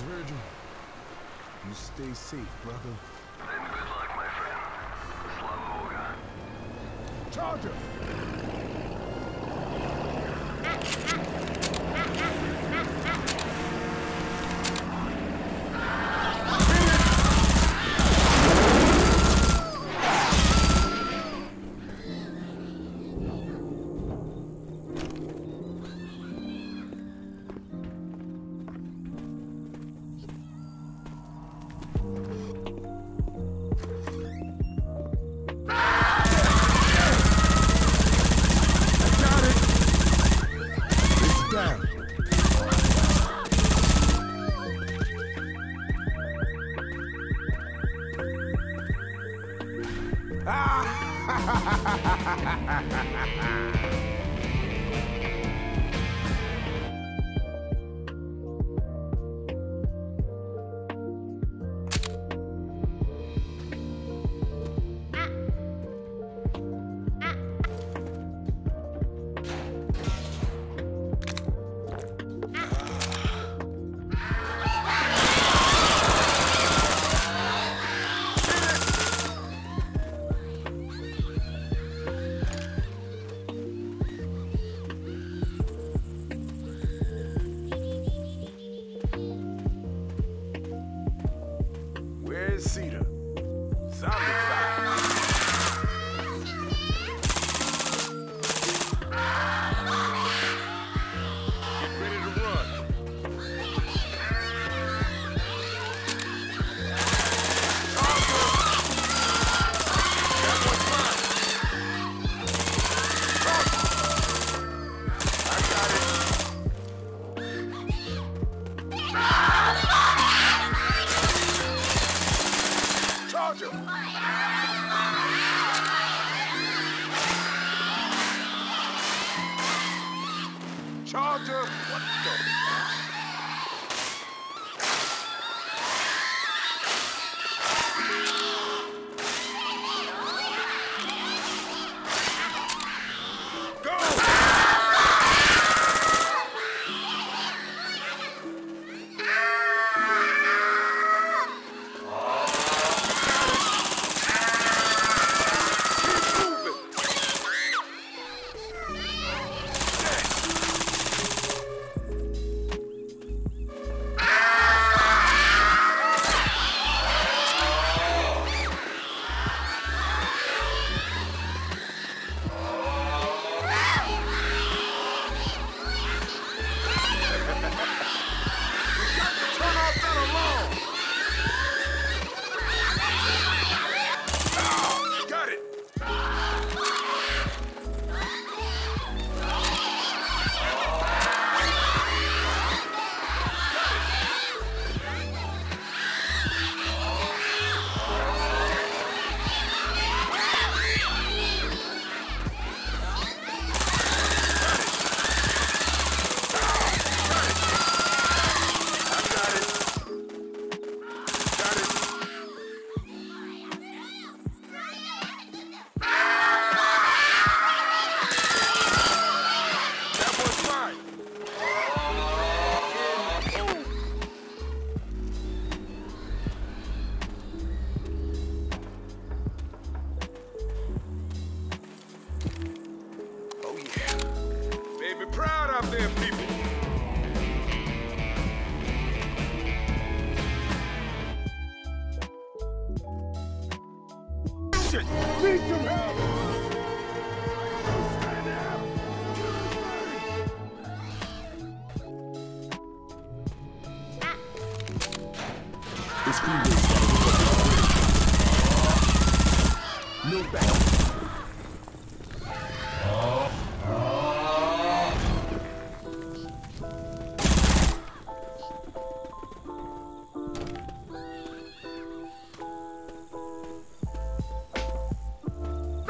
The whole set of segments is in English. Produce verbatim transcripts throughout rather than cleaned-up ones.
Thanks, Virgil. You stay safe, brother. And good luck, my friend. Slava Boga. Charger!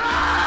Ah!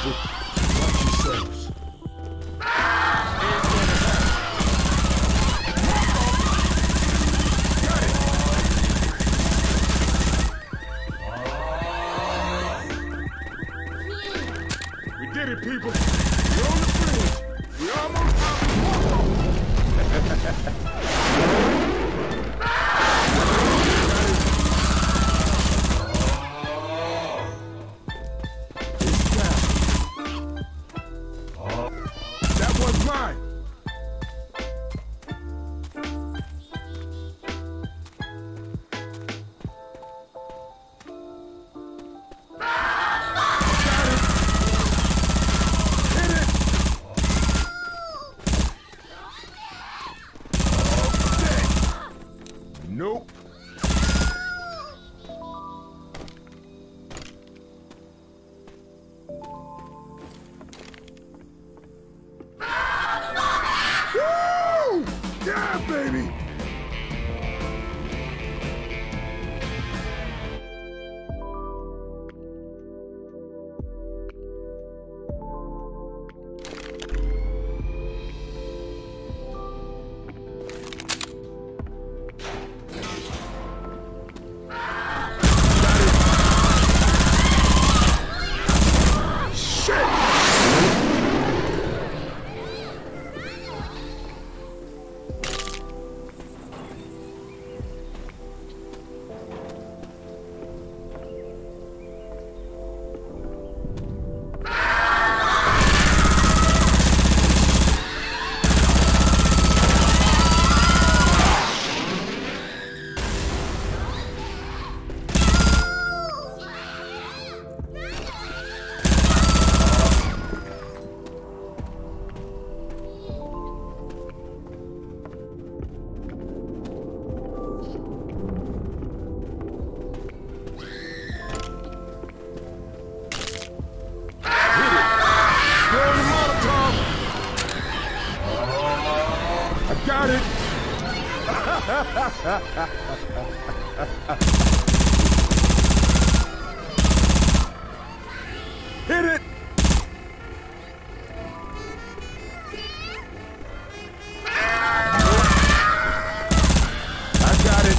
people. Watch yourselves. We did it, people. We're on the fringe. We almost got the walk-off. That was mine. Nope. Woo! Yeah, baby! Got it! Hit it! I got it!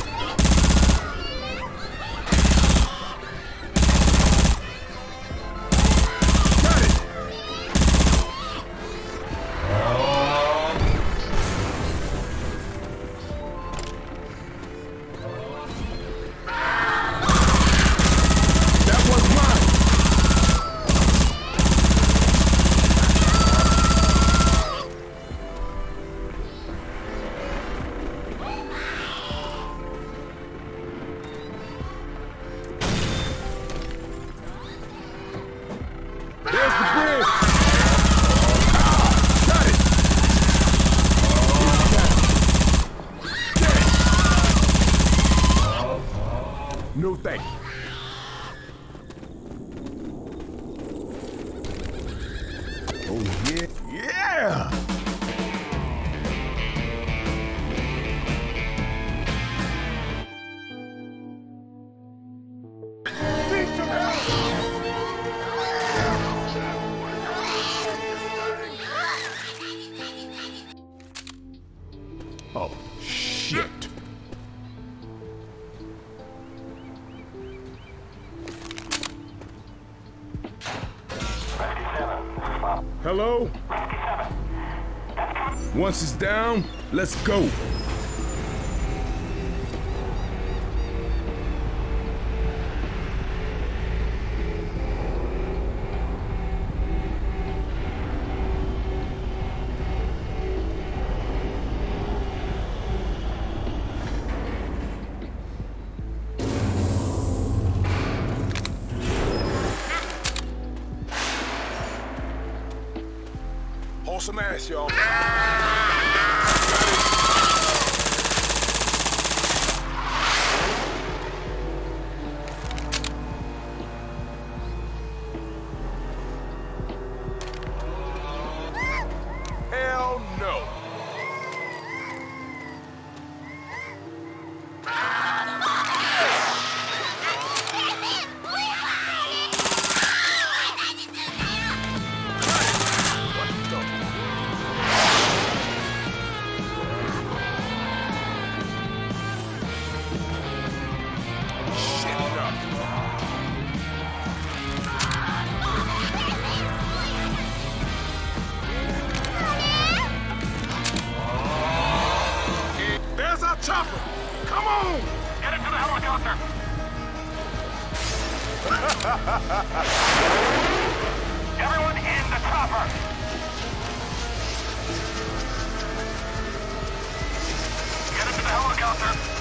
No thank you. Oh yeah. Yeah! Oh shit. Hello? Once it's down, let's go. Some ass, y'all. Hell no. helicopter! Everyone in the chopper! Get into the helicopter!